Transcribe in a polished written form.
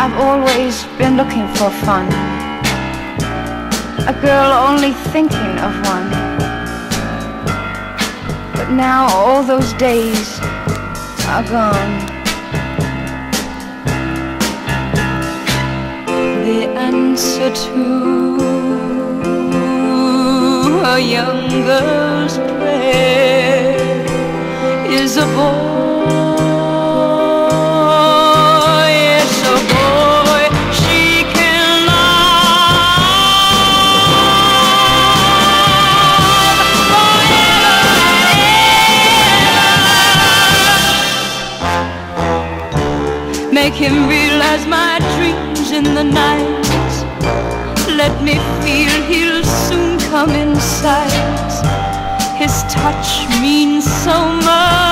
I've always been looking for fun, a girl only thinking of one. But now all those days are gone. The answer to a young girl's prayer is a boy. Make him realize my dreams in the night. Let me feel he'll soon come in sight. His touch means so much.